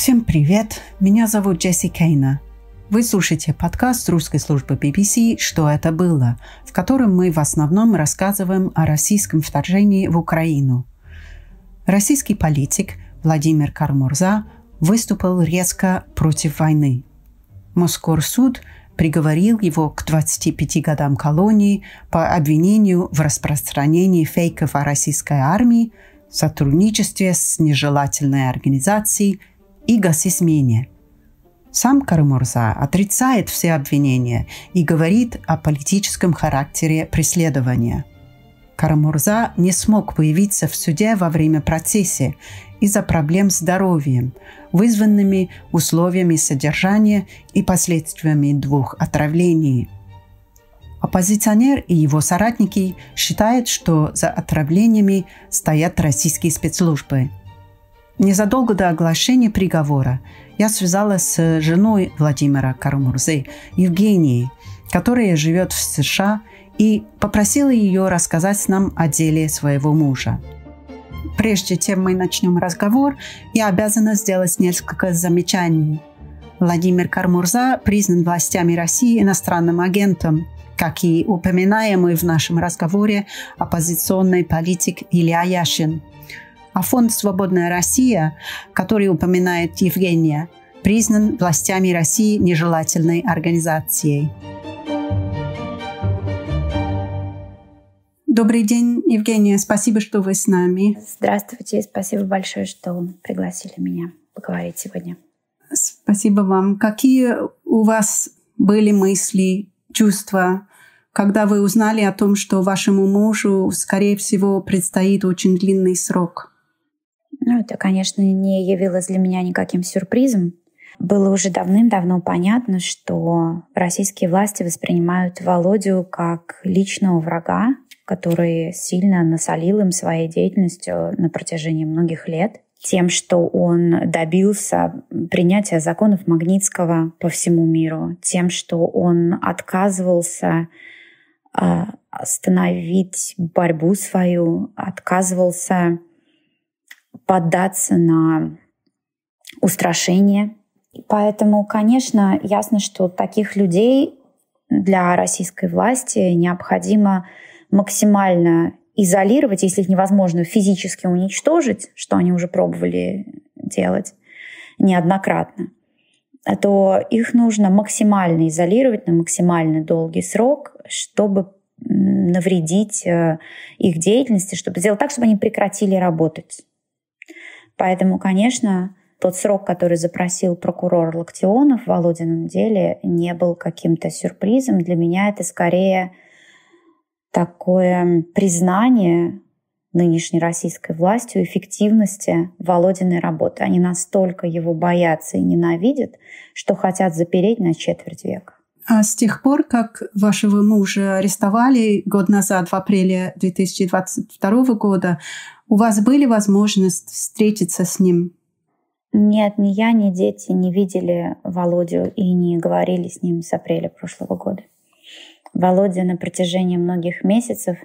Всем привет! Меня зовут Джесси Кейнер. Вы слушаете подкаст русской службы BBC «Что это было?», в котором мы в основном рассказываем о российском вторжении в Украину. Российский политик Владимир Кара-Мурза выступил резко против войны. Мосгорсуд приговорил его к 25 годам колонии по обвинению в распространении фейков о российской армии, сотрудничестве с нежелательной организацией и госсизмене. Сам Кара-Мурза отрицает все обвинения и говорит о политическом характере преследования. Кара-Мурза не смог появиться в суде во время процесса из-за проблем с здоровьем, вызванными условиями содержания и последствиями двух отравлений. Оппозиционер и его соратники считают, что за отравлениями стоят российские спецслужбы. Незадолго до оглашения приговора я связалась с женой Владимира Кара-Мурзы, Евгенией, которая живет в США, и попросила ее рассказать нам о деле своего мужа. Прежде чем мы начнем разговор, я обязана сделать несколько замечаний. Владимир Кара-Мурза признан властями России иностранным агентом, как и упоминаемый в нашем разговоре оппозиционный политик Илья Яшин. А фонд «Свободная Россия», который упоминает Евгения, признан властями России нежелательной организацией. Добрый день, Евгения. Спасибо, что вы с нами. Здравствуйте. Спасибо большое, что пригласили меня поговорить сегодня. Спасибо вам. Какие у вас были мысли, чувства, когда вы узнали о том, что вашему мужу, скорее всего, предстоит очень длинный срок? Это, конечно, не явилось для меня никаким сюрпризом. Было уже давным-давно понятно, что российские власти воспринимают Володю как личного врага, который сильно насолил им своей деятельностью на протяжении многих лет, тем, что он добился принятия законов Магнитского по всему миру, тем, что он отказывался остановить борьбу свою, отказывался поддаться на устрашение. Поэтому, конечно, ясно, что таких людей для российской власти необходимо максимально изолировать, если их невозможно физически уничтожить, что они уже пробовали делать неоднократно, то их нужно максимально изолировать на максимально долгий срок, чтобы навредить их деятельности, чтобы сделать так, чтобы они прекратили работать. Поэтому, конечно, тот срок, который запросил прокурор Локтионов в Володином деле, не был каким-то сюрпризом. Для меня это скорее такое признание нынешней российской властью эффективности Володиной работы. Они настолько его боятся и ненавидят, что хотят запереть на четверть века. А с тех пор, как вашего мужа арестовали год назад, в апреле 2022 года, у вас были возможность встретиться с ним? Нет, ни я, ни дети не видели Володю и не говорили с ним с апреля прошлого года. Володя на протяжении многих месяцев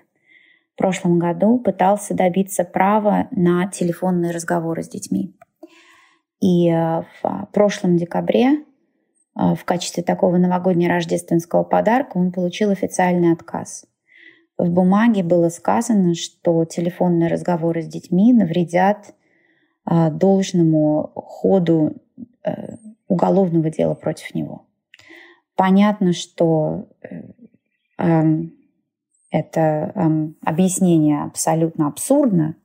в прошлом году пытался добиться права на телефонные разговоры с детьми. И в прошлом декабре в качестве такого новогодне-рождественского подарка он получил официальный отказ. В бумаге было сказано, что телефонные разговоры с детьми навредят должному ходу уголовного дела против него. Понятно, что это объяснение абсолютно абсурдно.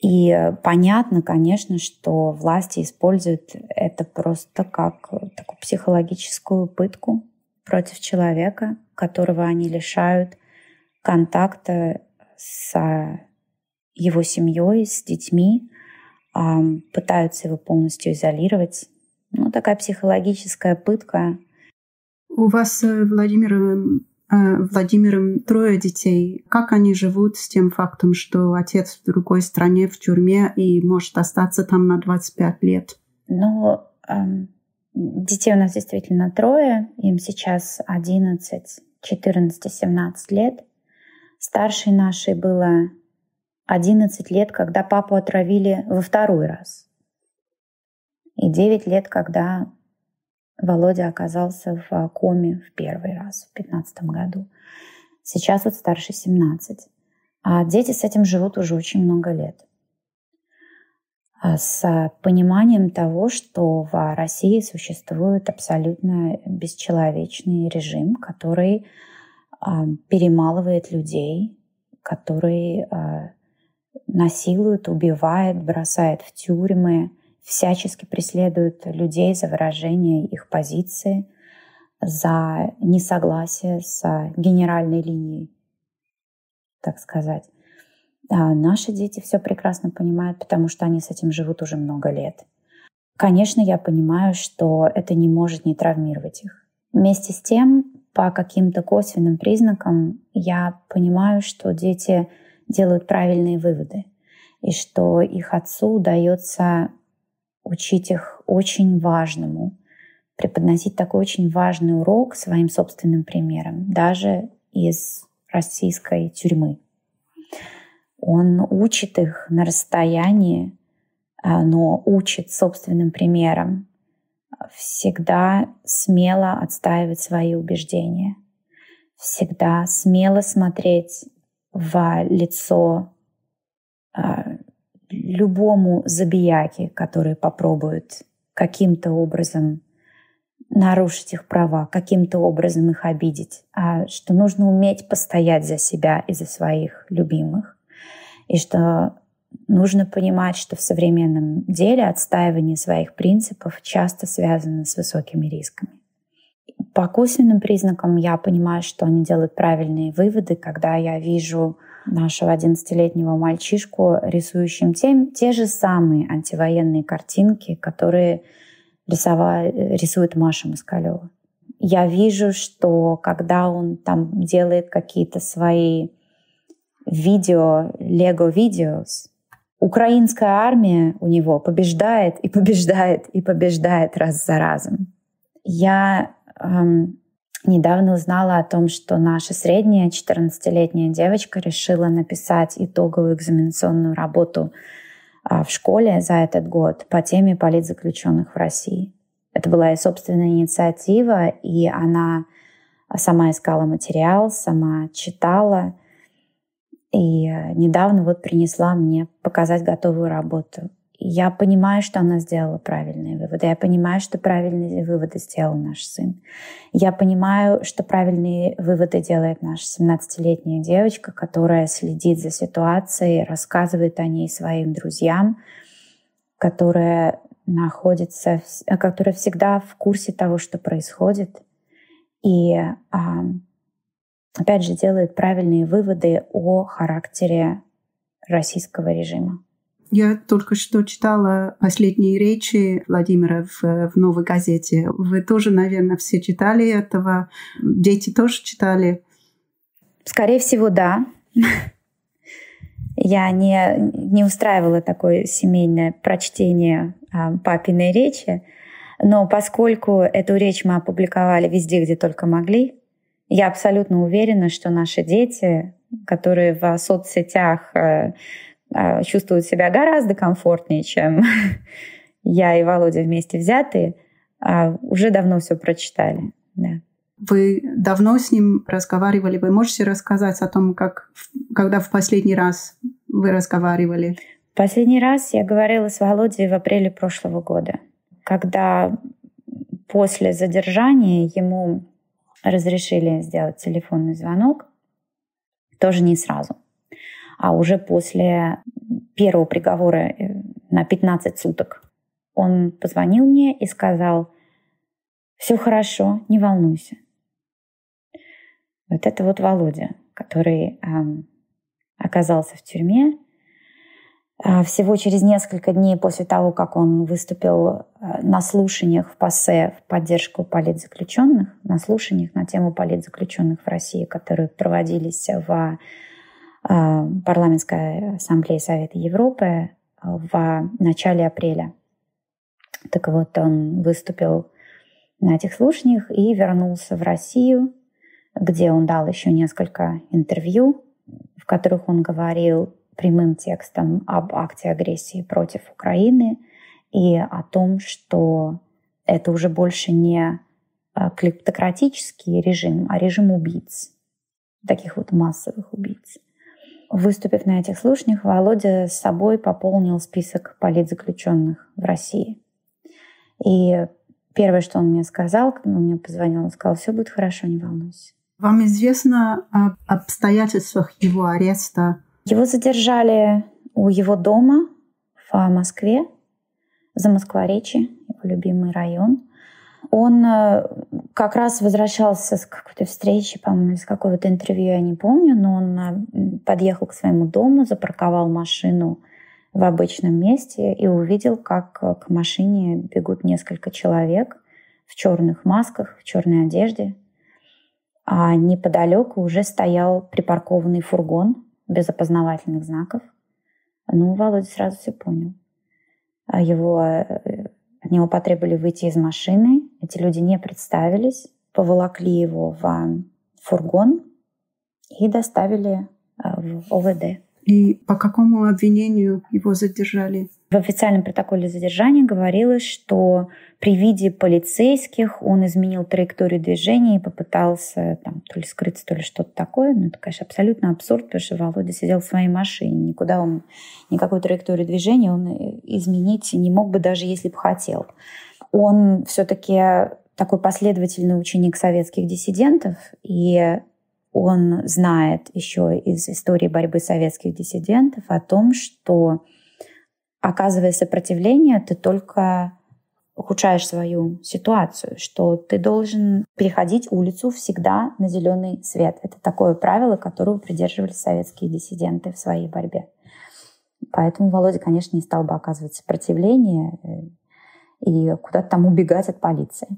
И понятно, конечно, что власти используют это просто как такую психологическую пытку против человека, которого они лишают контакта с его семьей, с детьми, пытаются его полностью изолировать. Такая психологическая пытка. У вас, Владимиром, трое детей. Как они живут с тем фактом, что отец в другой стране, в тюрьме, и может остаться там на 25 лет? Детей у нас действительно трое. Им сейчас 11, 14, 17 лет. Старшей нашей было 11 лет, когда папу отравили во второй раз. и 9 лет, когда Володя оказался в коме в первый раз, в 2015 году. Сейчас вот старше 17. А дети с этим живут уже очень много лет. С пониманием того, что в России существует абсолютно бесчеловечный режим, который перемалывает людей, который насилует, убивает, бросает в тюрьмы, всячески преследует людей за выражение их позиции, за несогласие с генеральной линией, так сказать. Да, наши дети все прекрасно понимают, потому что они с этим живут уже много лет. Конечно, я понимаю, что это не может не травмировать их. Вместе с тем, по каким-то косвенным признакам я понимаю, что дети делают правильные выводы, и что их отцу удается учить их очень важному, преподносить такой очень важный урок своим собственным примером, даже из российской тюрьмы. Он учит их на расстоянии, но учит собственным примером всегда смело отстаивать свои убеждения, всегда смело смотреть в лицо любому забияке, который попробует каким-то образом нарушить их права, каким-то образом их обидеть, что нужно уметь постоять за себя и за своих любимых, и что нужно понимать, что в современном деле отстаивание своих принципов часто связано с высокими рисками. По косвенным признакам я понимаю, что они делают правильные выводы, когда я вижу нашего 11-летнего мальчишку, рисующим те же самые антивоенные картинки, которые рисует Маша Москалева. Я вижу, что когда он там делает какие-то свои видео, лего-видео, украинская армия у него побеждает и побеждает и побеждает раз за разом. Я недавно узнала о том, что наша средняя 14-летняя девочка решила написать итоговую экзаменационную работу в школе за этот год по теме политзаключенных в России. Это была ее собственная инициатива, и она сама искала материал, сама читала, и недавно вот принесла мне показать готовую работу. Я понимаю, что она сделала правильные выводы. Я понимаю, что правильные выводы сделал наш сын. Я понимаю, что правильные выводы делает наша 17-летняя девочка, которая следит за ситуацией, рассказывает о ней своим друзьям, которая всегда в курсе того, что происходит. И опять же делает правильные выводы о характере российского режима. Я только что читала последние речи Владимира в «Новой газете». Вы тоже, наверное, все читали этого. Дети тоже читали? Скорее всего, да. Я не устраивала такое семейное прочтение папиной речи, но поскольку эту речь мы опубликовали везде, где только могли, я абсолютно уверена, что наши дети, которые в соцсетях чувствуют себя гораздо комфортнее, чем я и Володя вместе взятые, уже давно все прочитали. Да. Вы давно с ним разговаривали? Вы можете рассказать о том, когда в последний раз вы разговаривали? Последний раз я говорила с Володей в апреле прошлого года, когда после задержания ему разрешили сделать телефонный звонок, тоже не сразу. А уже после первого приговора на 15 суток он позвонил мне и сказал: «Все хорошо, не волнуйся». Вот это вот Володя, который оказался в тюрьме. Всего через несколько дней после того, как он выступил на слушаниях в ПАСЭ в поддержку политзаключенных, на слушаниях на тему политзаключенных в России, которые проводились в Парламентской ассамблеи Совета Европы в начале апреля. Так вот, он выступил на этих слушаниях и вернулся в Россию, где он дал еще несколько интервью, в которых он говорил прямым текстом об акте агрессии против Украины и о том, что это уже больше не клептократический режим, а режим убийц, таких вот массовых убийц. Выступив на этих слушаниях, Володя с собой пополнил список политзаключенных в России. И первое, что он мне сказал, когда он мне позвонил, он сказал: «Все будет хорошо, не волнуйся». Вам известно об обстоятельствах его ареста? Его задержали у его дома в Москве, за Москворечье, его любимый район. Он как раз возвращался с какой-то встречи, по-моему, с какого-то интервью, я не помню, но он подъехал к своему дому, запарковал машину в обычном месте и увидел, как к машине бегут несколько человек в черных масках, в черной одежде. А неподалеку уже стоял припаркованный фургон без опознавательных знаков. Ну, Володя сразу все понял. От него потребовали выйти из машины. Эти люди не представились, поволокли его в фургон и доставили в ОВД. И по какому обвинению его задержали? В официальном протоколе задержания говорилось, что при виде полицейских он изменил траекторию движения и попытался то ли скрыться, то ли что-то такое. Но это, конечно, абсолютно абсурд, потому что Володя сидел в своей машине. Никакую траекторию движения он изменить не мог бы, даже если бы хотел. Он все-таки такой последовательный ученик советских диссидентов, и он знает еще из истории борьбы советских диссидентов о том, что, оказывая сопротивление, ты только ухудшаешь свою ситуацию, что ты должен переходить улицу всегда на зеленый свет. Это такое правило, которого придерживались советские диссиденты в своей борьбе. Поэтому Володя, конечно, не стал бы оказывать сопротивление и куда-то там убегать от полиции.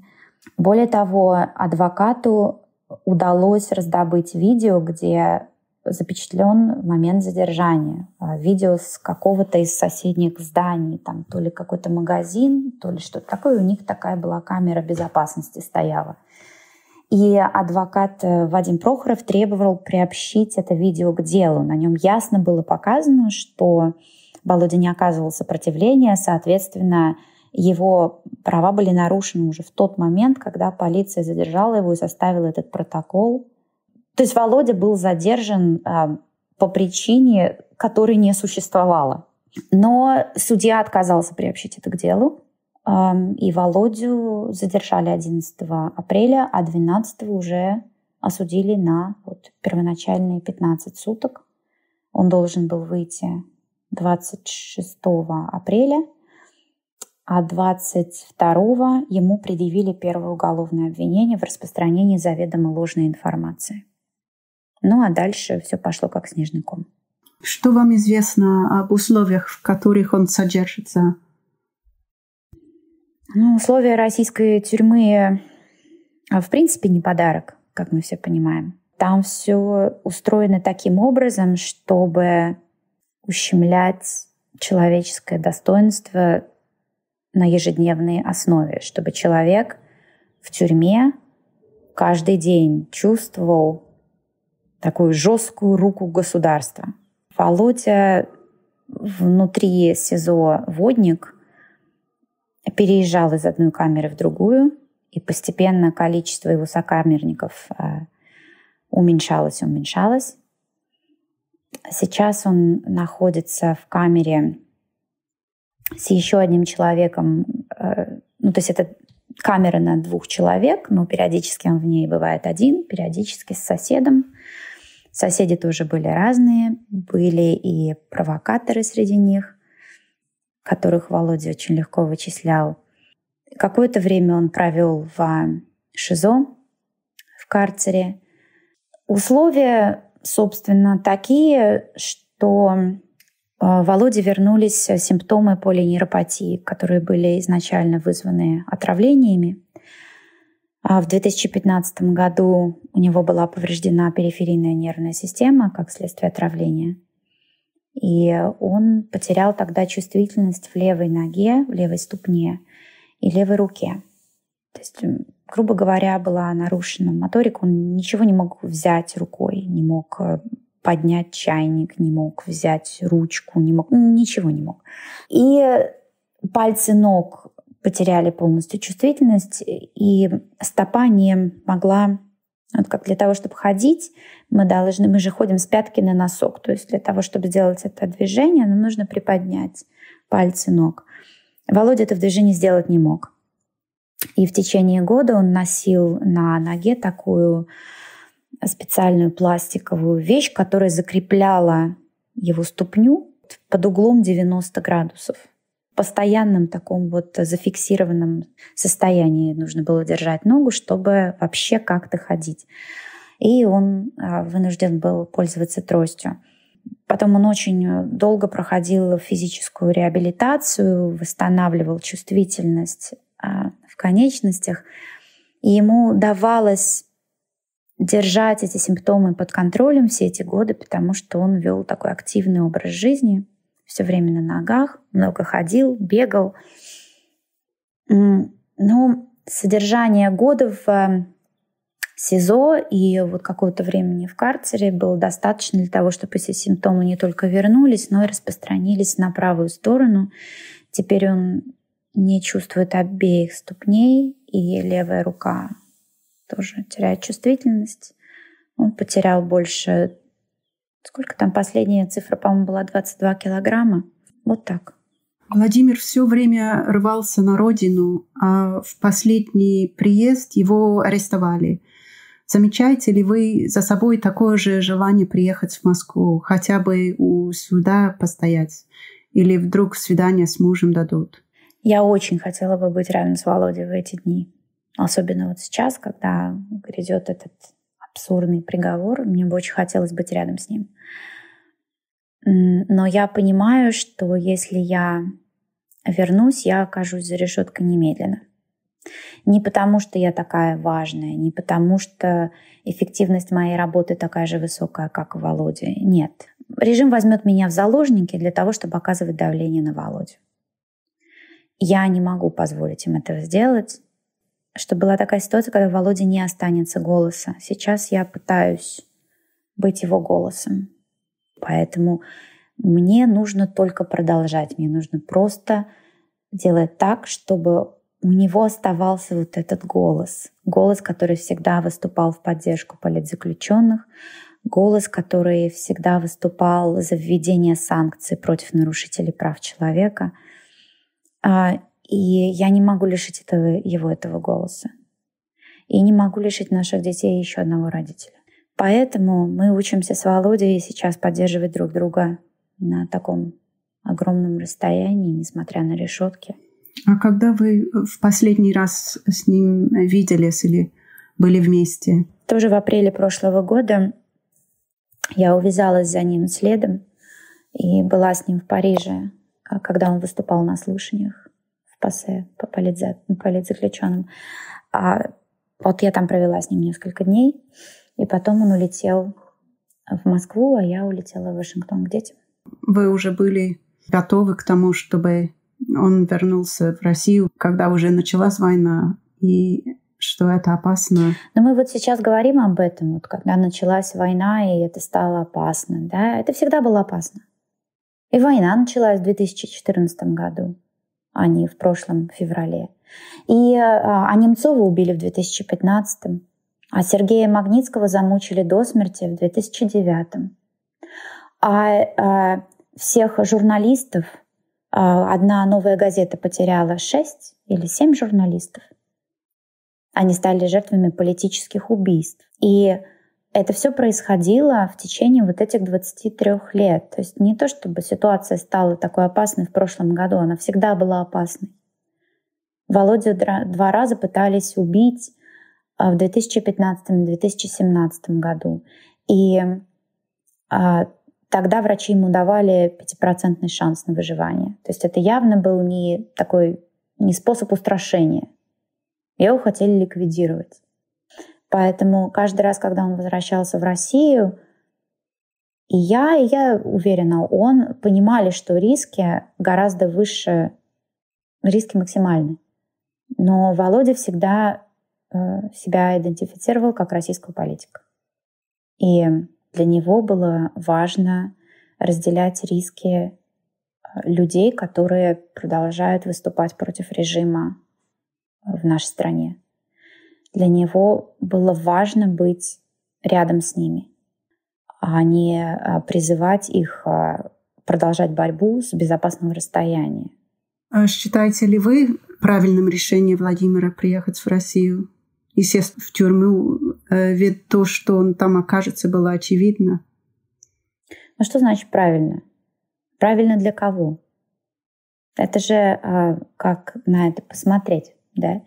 Более того, адвокату удалось раздобыть видео, где запечатлен момент задержания. Видео с какого-то из соседних зданий, там то ли какой-то магазин, то ли что-то такое. У них такая была камера безопасности стояла. И адвокат Вадим Прохоров требовал приобщить это видео к делу. На нем ясно было показано, что Володя не оказывал сопротивления, соответственно, его права были нарушены уже в тот момент, когда полиция задержала его и составила этот протокол. То есть Володя был задержан по причине, которой не существовало. Но судья отказался приобщить это к делу, и Володю задержали 11 апреля, а 12 уже осудили на первоначальные 15 суток. Он должен был выйти 26 апреля. А 22-го ему предъявили первое уголовное обвинение в распространении заведомо ложной информации. Ну а дальше все пошло как снежный ком. Что вам известно об условиях, в которых он содержится? Условия российской тюрьмы в принципе не подарок, как мы все понимаем. Там все устроено таким образом, чтобы ущемлять человеческое достоинство на ежедневной основе, чтобы человек в тюрьме каждый день чувствовал такую жесткую руку государства. Володя внутри СИЗО «Водник» переезжал из одной камеры в другую, и постепенно количество его сокамерников уменьшалось. Сейчас он находится в камере с еще одним человеком, то есть это камера на двух человек, но периодически он в ней бывает один, периодически с соседом. Соседи тоже были разные, были и провокаторы среди них, которых Володя очень легко вычислял. Какое-то время он провел в ШИЗО, в карцере. Условия, собственно, такие, что Володе вернулись симптомы полинейропатии, которые были изначально вызваны отравлениями. В 2015 году у него была повреждена периферийная нервная система как следствие отравления. И он потерял тогда чувствительность в левой ноге, в левой ступне и левой руке. То есть, грубо говоря, была нарушена моторика. Он ничего не мог взять рукой, не мог поднять чайник, не мог взять ручку, ничего не мог. И Пальцы ног потеряли полностью чувствительность, и стопа не могла... Вот как для того, чтобы ходить, мы же ходим с пятки на носок. То есть для того, чтобы сделать это движение, нам нужно приподнять пальцы ног. Володя это движение сделать не мог. И в течение года он носил на ноге такую специальную пластиковую вещь, которая закрепляла его ступню под углом 90 градусов. В постоянном таком вот зафиксированном состоянии нужно было держать ногу, чтобы вообще как-то ходить. И он вынужден был пользоваться тростью. Потом он очень долго проходил физическую реабилитацию, восстанавливал чувствительность в конечностях. И ему давалось держать эти симптомы под контролем все эти годы, потому что он вел такой активный образ жизни, все время на ногах, много ходил, бегал. Но содержание года в СИЗО и вот какого-то времени в карцере было достаточно для того, чтобы эти симптомы не только вернулись, но и распространились на правую сторону. Теперь он не чувствует обеих ступней, и левая рука тоже теряет чувствительность. Он потерял больше... Сколько там последняя цифра, по-моему, была 22 килограмма. Вот так. Владимир все время рвался на родину, а в последний приезд его арестовали. Замечаете ли вы за собой такое же желание приехать в Москву, хотя бы у суда постоять? Или вдруг свидание с мужем дадут? Я очень хотела бы быть рядом с Володей в эти дни. Особенно вот сейчас, когда грядет этот абсурдный приговор. Мне бы очень хотелось быть рядом с ним. Но я понимаю, что если я вернусь, я окажусь за решеткой немедленно. Не потому, что я такая важная, не потому, что эффективность моей работы такая же высокая, как у Володи. Нет. Режим возьмет меня в заложники для того, чтобы оказывать давление на Володю. Я не могу позволить им этого сделать, что была такая ситуация, когда у Володи не останется голоса. Сейчас я пытаюсь быть его голосом. Поэтому мне нужно только продолжать. Мне нужно просто делать так, чтобы у него оставался вот этот голос. Голос, который всегда выступал в поддержку политзаключенных. Голос, который всегда выступал за введение санкций против нарушителей прав человека. И я не могу лишить его этого голоса. И не могу лишить наших детей еще одного родителя. Поэтому мы учимся с Володей сейчас поддерживать друг друга на таком огромном расстоянии, несмотря на решетки. А когда вы в последний раз с ним виделись или были вместе? Тоже в апреле прошлого года я увязалась за ним следом и была с ним в Париже, когда он выступал на слушаниях по политзаключенным. Вот я там провела с ним несколько дней, и потом он улетел в Москву, а я улетела в Вашингтон к детям. Вы уже были готовы к тому, чтобы он вернулся в Россию, когда уже началась война, и что это опасно? Но мы вот сейчас говорим об этом, вот когда началась война, и это стало опасно. Да? Это всегда было опасно. И война началась в 2014 году, а не в прошлом феврале. А Немцова убили в 2015, а Сергея Магнитского замучили до смерти в 2009. А всех журналистов одна «Новая газета» потеряла 6 или 7 журналистов. Они стали жертвами политических убийств. И это все происходило в течение вот этих 23 лет. То есть не то, чтобы ситуация стала такой опасной в прошлом году, она всегда была опасной. Володю 2 раза пытались убить в 2015 и 2017 году. И тогда врачи ему давали 5% шанс на выживание. То есть это явно был не способ устрашения. Его хотели ликвидировать. Поэтому каждый раз, когда он возвращался в Россию, и я уверена, он понимали, что риски гораздо выше, риски максимальны. Но Володя всегда себя идентифицировал как российского политика. И для него было важно разделять риски людей, которые продолжают выступать против режима в нашей стране. Для него было важно быть рядом с ними, а не призывать их продолжать борьбу с безопасного расстояния. А считаете ли вы правильным решением Владимира приехать в Россию и сесть в тюрьму? Ведь то, что он там окажется, было очевидно. Ну что значит правильно? Правильно для кого? Это же как на это посмотреть, да?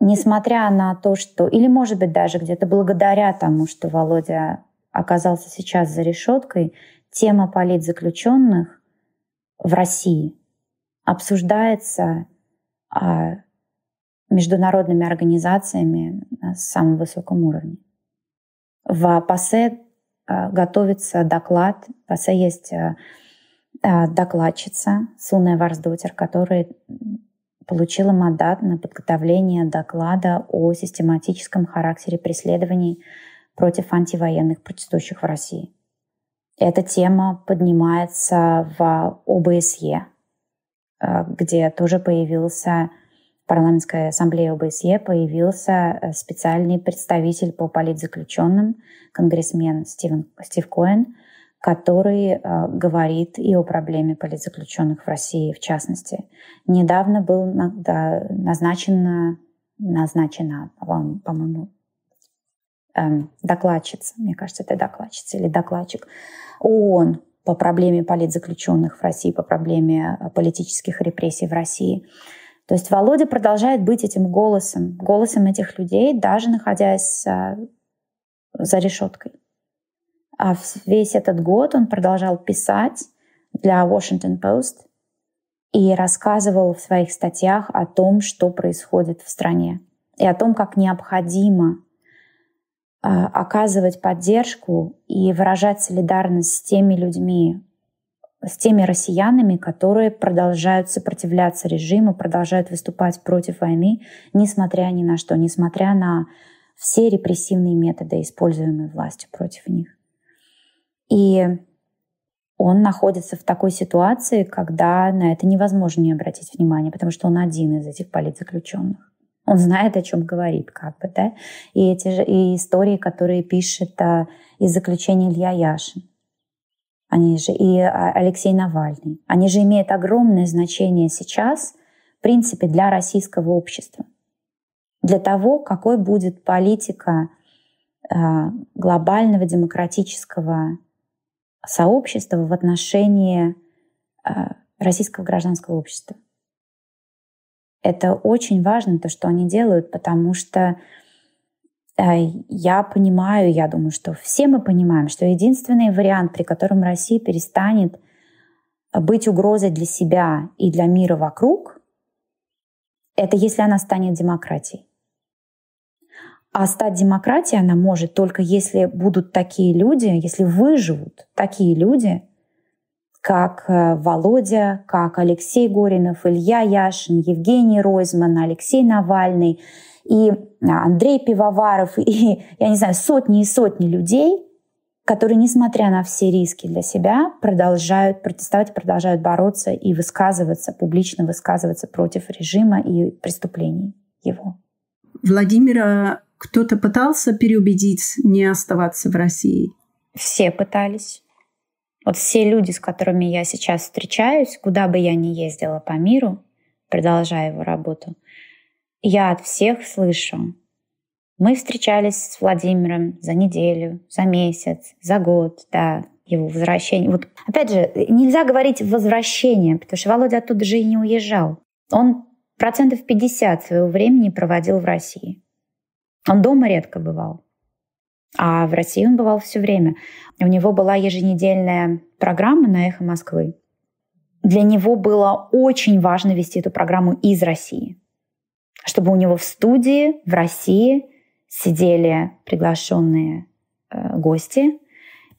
Несмотря на то, что... Или, может быть, даже где-то благодаря тому, что Володя оказался сейчас за решеткой, тема политзаключенных в России обсуждается международными организациями на самом высоком уровне. В ПАСЭ готовится доклад. В ПАСЭ есть докладчица Сунная Варсдотер, которая получила мандат на подготовление доклада о систематическом характере преследований против антивоенных протестующих в России. Эта тема поднимается в ОБСЕ, где тоже появился, в Парламентской ассамблее ОБСЕ появился специальный представитель по политзаключенным, конгрессмен Стив Коэн, который говорит и о проблеме политзаключенных в России в частности. Недавно был назначена, по-моему, докладчица, мне кажется, это докладчица или докладчик ООН по проблеме политзаключенных в России, по проблеме политических репрессий в России. То есть Володя продолжает быть этим голосом этих людей, даже находясь за решеткой. А весь этот год он продолжал писать для Washington Post и рассказывал в своих статьях о том, что происходит в стране, и о том, как необходимо оказывать поддержку и выражать солидарность с теми людьми, с теми россиянами, которые продолжают сопротивляться режиму, продолжают выступать против войны, несмотря ни на что, несмотря на все репрессивные методы, используемые властью против них. И он находится в такой ситуации, когда на это невозможно не обратить внимания, потому что он один из этих политзаключенных. Он знает, о чем говорит, как бы, да. И эти же и истории, которые пишет из заключения Илья Яшин, они же и Алексей Навальный, они же имеют огромное значение сейчас, в принципе, для российского общества, для того, какой будет политика глобального демократического сообщества в отношении российского гражданского общества. Это очень важно, то, что они делают, потому что я понимаю, я думаю, что все мы понимаем, что единственный вариант, при котором Россия перестанет быть угрозой для себя и для мира вокруг, это если она станет демократией. А стать демократией она может только если будут такие люди, если выживут такие люди, как Володя, как Алексей Горинов, Илья Яшин, Евгений Ройзман, Алексей Навальный и Андрей Пивоваров, и, я не знаю, сотни и сотни людей, которые, несмотря на все риски для себя, продолжают протестовать, продолжают бороться и высказываться, публично высказываться против режима и преступлений его. Владимира кто-то пытался переубедить не оставаться в России? Все пытались. Вот все люди, с которыми я сейчас встречаюсь, куда бы я ни ездила по миру, продолжая его работу, я от всех слышу. Мы встречались с Владимиром за неделю, за месяц, за год, да, его возвращение. Вот, опять же, нельзя говорить «возвращение», потому что Володя оттуда же и не уезжал. Он 50% своего времени проводил в России. Он дома редко бывал. А в России он бывал все время. У него была еженедельная программа на «Эхо Москвы». Для него было очень важно вести эту программу из России, чтобы у него в студии в России сидели приглашенные гости,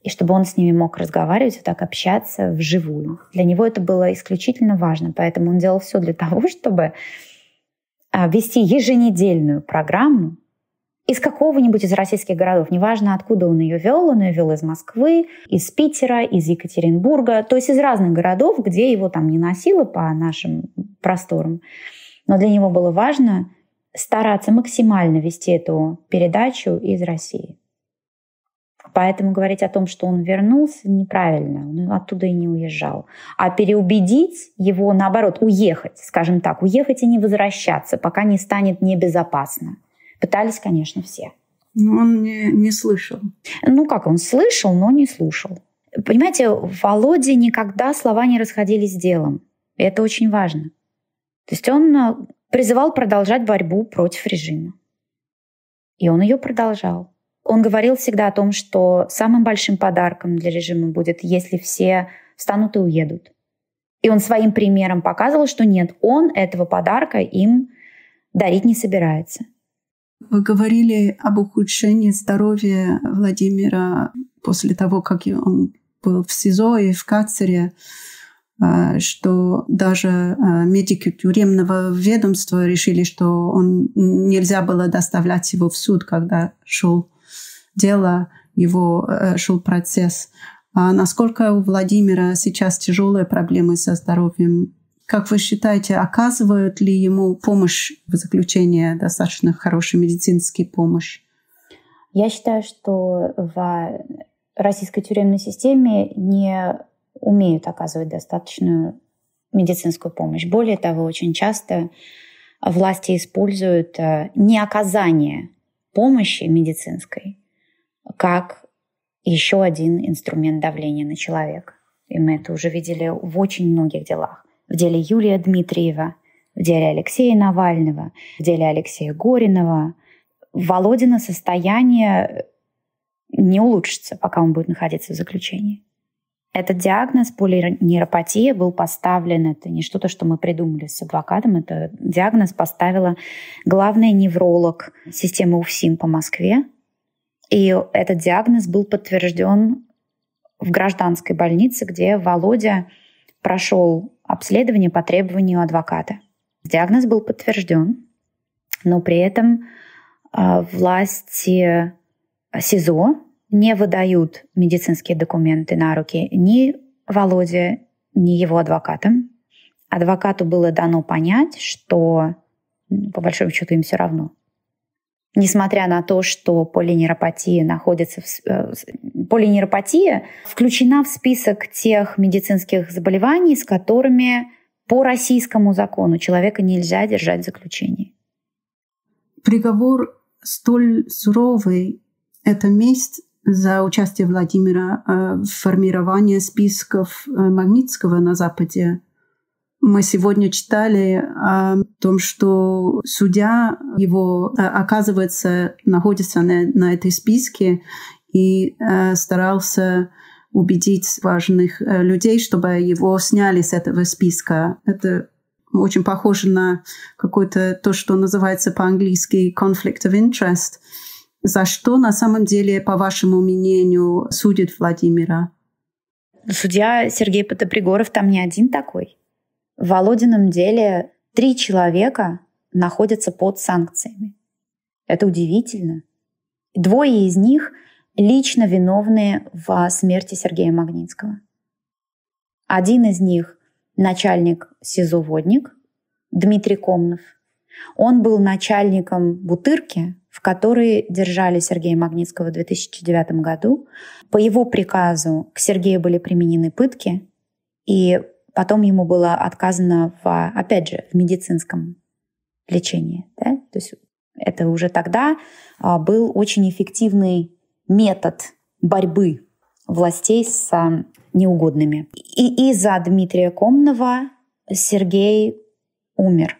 и чтобы он с ними мог разговаривать, вот так общаться вживую. Для него это было исключительно важно, поэтому он делал все для того, чтобы вести еженедельную программу из какого-нибудь из российских городов, неважно, откуда он ее вел из Москвы, из Питера, из Екатеринбурга, то есть из разных городов, где его там не носило по нашим просторам. Но для него было важно стараться максимально вести эту передачу из России. Поэтому говорить о том, что он вернулся, неправильно, он оттуда и не уезжал. А переубедить его, наоборот, уехать, скажем так, уехать и не возвращаться, пока не станет небезопасно. Пытались, конечно, все. Но он не слышал. Ну как, он слышал, но не слушал. Понимаете, в Володе никогда слова не расходились с делом. И это очень важно. То есть он призывал продолжать борьбу против режима. И он ее продолжал. Он говорил всегда о том, что самым большим подарком для режима будет, если все встанут и уедут. И он своим примером показывал, что нет, он этого подарка им дарить не собирается. Вы говорили об ухудшении здоровья Владимира после того, как он был в СИЗО и в карцере, что даже медики тюремного ведомства решили, что нельзя было доставлять его в суд, когда шел дело, его шел процесс. А насколько у Владимира сейчас тяжелые проблемы со здоровьем? Как вы считаете, оказывают ли ему помощь в заключении достаточно хорошая медицинская помощь? Я считаю, что в российской тюремной системе не умеют оказывать достаточную медицинскую помощь. Более того, очень часто власти используют не оказание помощи медицинской как еще один инструмент давления на человека. И мы это уже видели в очень многих делах. В деле Юлия Дмитриева, в деле Алексея Навального, в деле Алексея Горинова. Володина состояние не улучшится, пока он будет находиться в заключении. Этот диагноз полинейропатия был поставлен, это не что-то, что мы придумали с адвокатом, это диагноз поставила главный невролог системы УФСИН по Москве. И этот диагноз был подтвержден в гражданской больнице, где Володя прошел обследование по требованию адвоката. Диагноз был подтвержден, но при этом власти СИЗО не выдают медицинские документы на руки ни Володе, ни его адвокатам. Адвокату было дано понять, что по большому счету им все равно. Несмотря на то, что полинейропатия включена в список тех медицинских заболеваний, с которыми по российскому закону человека нельзя держать в заключении. Приговор столь суровый – это месть за участие Владимира в формировании списков Магнитского на Западе. Мы сегодня читали о том, что судья его, оказывается, находится на этой списке и старался убедить важных людей, чтобы его сняли с этого списка. Это очень похоже на какое-то то, что называется по-английски conflict of interest. За что на самом деле, по вашему мнению, судит Владимира? Судья Сергей Потопригоров там не один такой. В Володином деле 3 человека находятся под санкциями. Это удивительно. 2 из них лично виновны в смерти Сергея Магнитского. Один из них – начальник СИЗО «Водник» Дмитрий Комнов. Он был начальником бутырки, в которой держали Сергея Магнитского в 2009 году. По его приказу к Сергею были применены пытки, и потом ему было отказано, опять же, в медицинском лечении. Да? То есть это уже тогда был очень эффективный метод борьбы властей с неугодными. И из-за Дмитрия Комнова Сергей умер.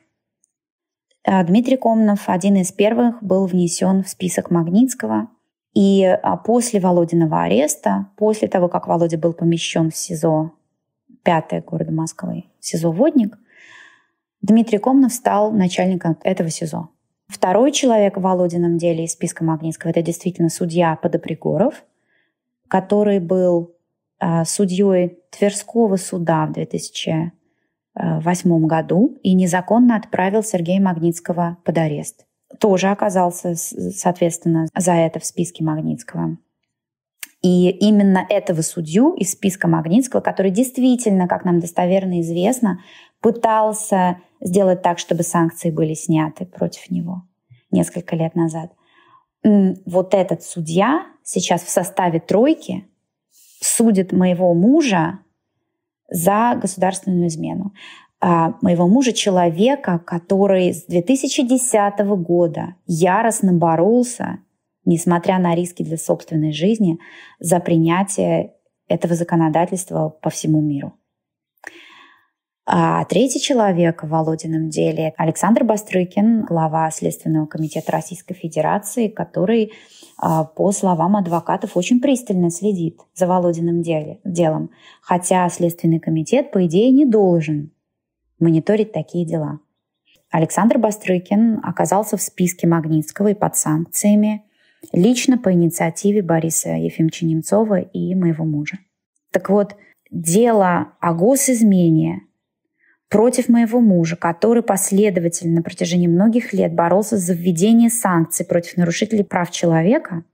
Дмитрий Комнов, один из первых, был внесен в список Магнитского. И после Володиного ареста, после того, как Володя был помещен в СИЗО 5 города Москвы, СИЗО «Водник», Дмитрий Комнов стал начальником этого СИЗО. Второй человек в Володином деле из списка Магнитского – это действительно судья Подопригоров, который был судьей Тверского суда в 2008 году и незаконно отправил Сергея Магнитского под арест. тоже оказался, соответственно, за это в списке Магнитского. И именно этого судью из списка Магнитского, который действительно, как нам достоверно известно, пытался сделать так, чтобы санкции были сняты против него несколько лет назад. Вот этот судья сейчас в составе тройки судит моего мужа за государственную измену. Моего мужа, человека, который с 2010 года яростно боролся, несмотря на риски для собственной жизни, за принятие этого законодательства по всему миру. А третий человек в Володином деле — Александр Бастрыкин, глава Следственного комитета Российской Федерации, который, по словам адвокатов, очень пристально следит за Володиным делом, хотя Следственный комитет, по идее, не должен мониторить такие дела. Александр Бастрыкин оказался в списке Магнитского и под санкциями лично по инициативе Бориса Ефимовича Немцова и моего мужа. Так вот, дело о госизмене против моего мужа, который последовательно на протяжении многих лет боролся за введение санкций против нарушителей прав человека,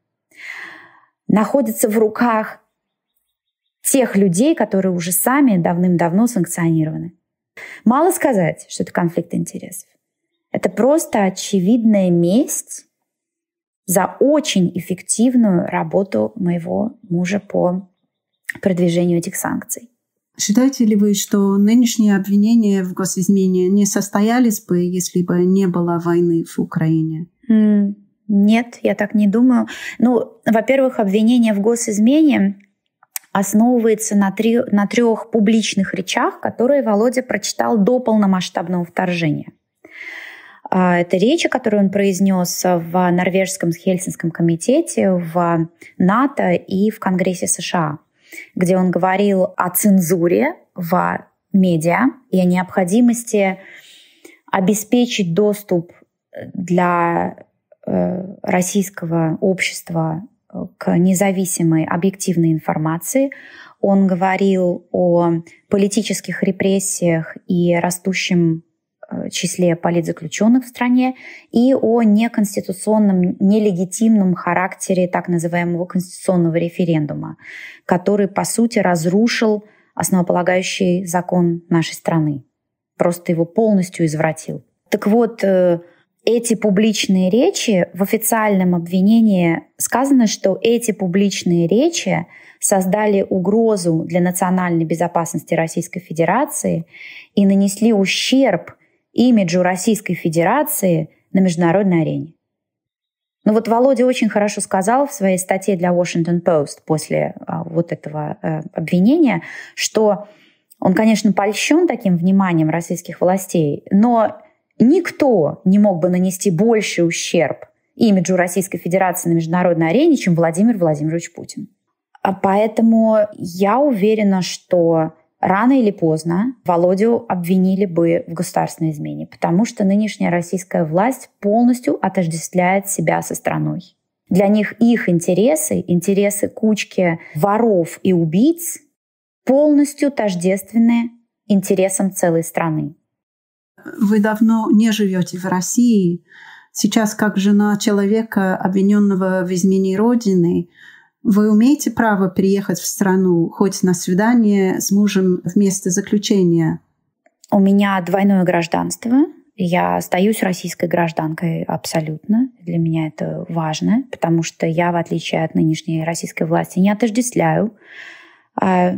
находится в руках тех людей, которые уже сами давным-давно санкционированы. Мало сказать, что это конфликт интересов. Это просто очевидная месть за очень эффективную работу моего мужа по продвижению этих санкций. Считаете ли вы, что нынешние обвинения в госизмене не состоялись бы, если бы не было войны в Украине? Нет, я так не думаю. Ну, во-первых, обвинение в госизмене основывается на трех публичных речах, которые Володя прочитал до полномасштабного вторжения. Это речи, которые он произнес в Норвежском Хельсинском комитете, в НАТО и в Конгрессе США, где он говорил о цензуре в медиа и о необходимости обеспечить доступ для российского общества к независимой объективной информации. Он говорил о политических репрессиях и растущем числе политзаключенных в стране и о неконституционном, нелегитимном характере так называемого конституционного референдума, который, по сути, разрушил основополагающий закон нашей страны. Просто его полностью извратил. Так вот, эти публичные речи, в официальном обвинении сказано, что эти публичные речи создали угрозу для национальной безопасности Российской Федерации и нанесли ущерб имиджу Российской Федерации на международной арене. Ну вот Володя очень хорошо сказал в своей статье для Washington Post после вот этого обвинения, что он, конечно, польщен таким вниманием российских властей, но никто не мог бы нанести больше ущерб имиджу Российской Федерации на международной арене, чем Владимир Владимирович Путин. Поэтому я уверена, что рано или поздно Володю обвинили бы в государственной измене, потому что нынешняя российская власть полностью отождествляет себя со страной. Для них их интересы, интересы кучки воров и убийц полностью тождественны интересам целой страны. Вы давно не живете в России. Сейчас, как жена человека, обвиненного в измене Родины, вы имеете право приехать в страну хоть на свидание с мужем вместо заключения? У меня двойное гражданство. Я остаюсь российской гражданкой абсолютно. Для меня это важно, потому что я, в отличие от нынешней российской власти, не отождествляю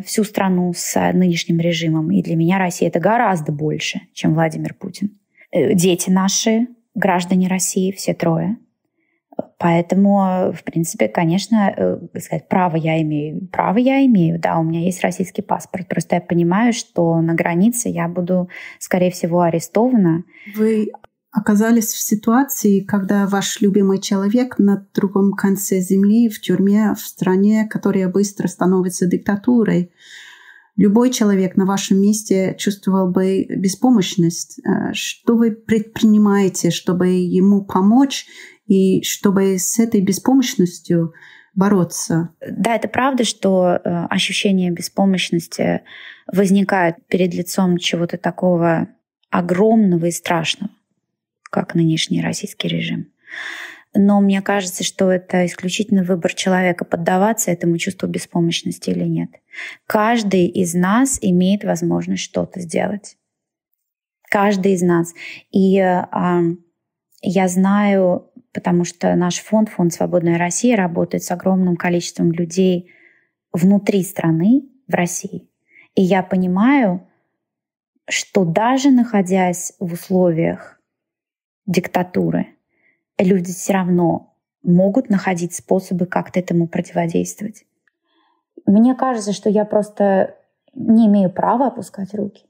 всю страну с нынешним режимом. И для меня Россия — это гораздо больше, чем Владимир Путин. Дети наши, граждане России, все трое. Поэтому, в принципе, конечно, сказать, право я имею, да, у меня есть российский паспорт. Просто я понимаю, что на границе я буду, скорее всего, арестована. Вы оказались в ситуации, когда ваш любимый человек на другом конце земли, в тюрьме, в стране, которая быстро становится диктатурой. Любой человек на вашем месте чувствовал бы беспомощность. Что вы предпринимаете, чтобы ему помочь и чтобы с этой беспомощностью бороться? Да, это правда, что ощущение беспомощности возникает перед лицом чего-то такого огромного и страшного, как нынешний российский режим. Но мне кажется, что это исключительно выбор человека, поддаваться этому чувству беспомощности или нет. Каждый из нас имеет возможность что-то сделать. Каждый из нас. И я знаю, потому что наш фонд, фонд «Свободная Россия», работает с огромным количеством людей внутри страны, в России. И я понимаю, что даже находясь в условиях диктатуры, люди все равно могут находить способы как-то этому противодействовать. Мне кажется, что я просто не имею права опускать руки.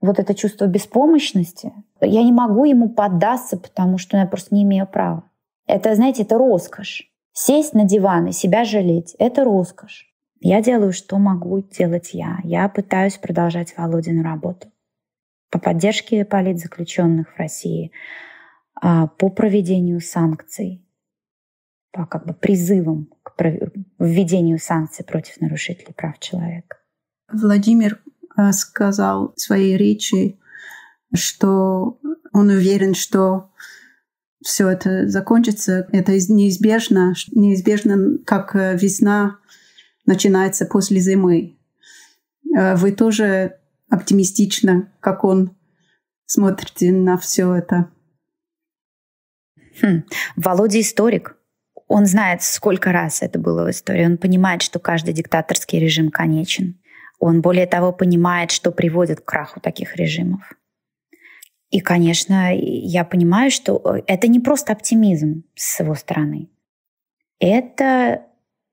Вот это чувство беспомощности, я не могу ему поддаться, потому что я просто не имею права. Это, знаете, это роскошь. Сесть на диван и себя жалеть — это роскошь. Я делаю, что могу делать я. Я пытаюсь продолжать Володину работу по поддержке политзаключенных в России, по проведению санкций, по как бы призывам к введению санкций против нарушителей прав человека. Владимир сказал в своей речи, что он уверен, что все это закончится. Это неизбежно, как весна начинается после зимы. Вы тоже оптимистично, как он, смотрите на все это? Володя историк. Он знает, сколько раз это было в истории. Он понимает, что каждый диктаторский режим конечен. Он, более того, понимает, что приводит к краху таких режимов. И, конечно, я понимаю, что это не просто оптимизм с его стороны. Это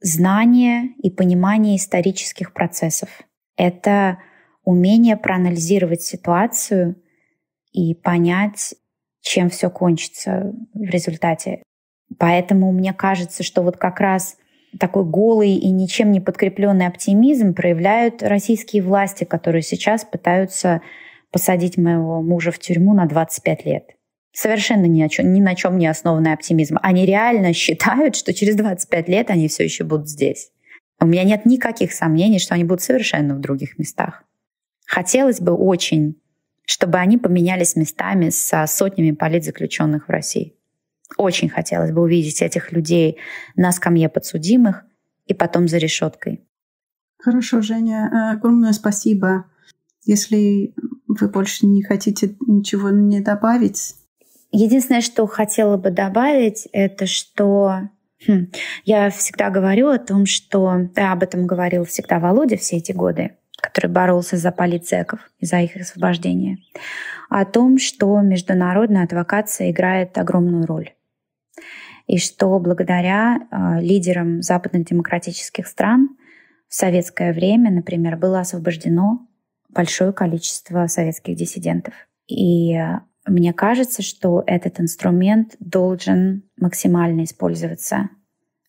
знание и понимание исторических процессов. Это умение проанализировать ситуацию и понять, чем все кончится в результате. Поэтому мне кажется, что вот как раз такой голый и ничем не подкрепленный оптимизм проявляют российские власти, которые сейчас пытаются посадить моего мужа в тюрьму на 25 лет. Совершенно ни на чем не основанный оптимизм. Они реально считают, что через 25 лет они все еще будут здесь. У меня нет никаких сомнений, что они будут совершенно в других местах. Хотелось бы очень, чтобы они поменялись местами со сотнями политзаключенных в России. Очень хотелось бы увидеть этих людей на скамье подсудимых и потом за решеткой. Хорошо, Женя, огромное спасибо. Если вы больше не хотите ничего не добавить. Единственное, что хотела бы добавить, это что я всегда говорю о том, что об этом говорил всегда Володя все эти годы, который боролся за политзэков и за их освобождение, о том, что международная адвокация играет огромную роль. И что благодаря лидерам западных демократических стран в советское время, например, было освобождено большое количество советских диссидентов. И мне кажется, что этот инструмент должен максимально использоваться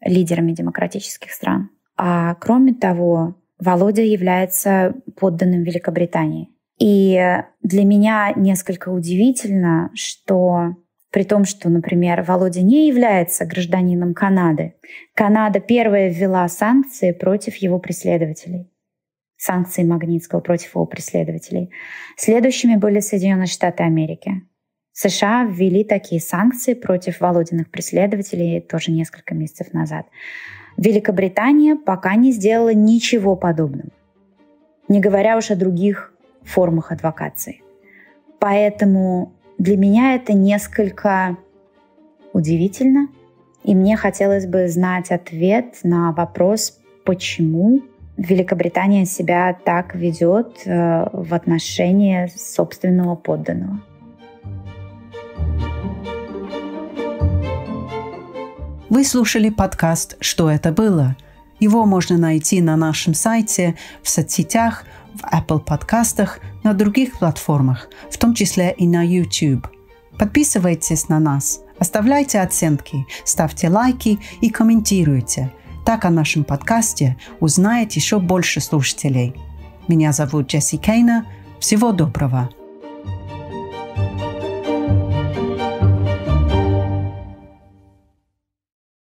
лидерами демократических стран. А кроме того, Володя является подданным Великобритании. И для меня несколько удивительно, что при том, что, например, Володя не является гражданином Канады, Канада первая ввела санкции против его преследователей. Санкции Магнитского против его преследователей. Следующими были Соединенные Штаты Америки. США ввели такие санкции против Володиных преследователей тоже несколько месяцев назад. Великобритания пока не сделала ничего подобного, не говоря уж о других формах адвокации. Поэтому для меня это несколько удивительно, и мне хотелось бы знать ответ на вопрос, почему Великобритания себя так ведет в отношении собственного подданного. Вы слушали подкаст «Что это было?». Его можно найти на нашем сайте, в соцсетях, в Apple подкастах, на других платформах, в том числе и на YouTube. Подписывайтесь на нас, оставляйте оценки, ставьте лайки и комментируйте. Так о нашем подкасте узнает еще больше слушателей. Меня зовут Джесси Кейнер. Всего доброго!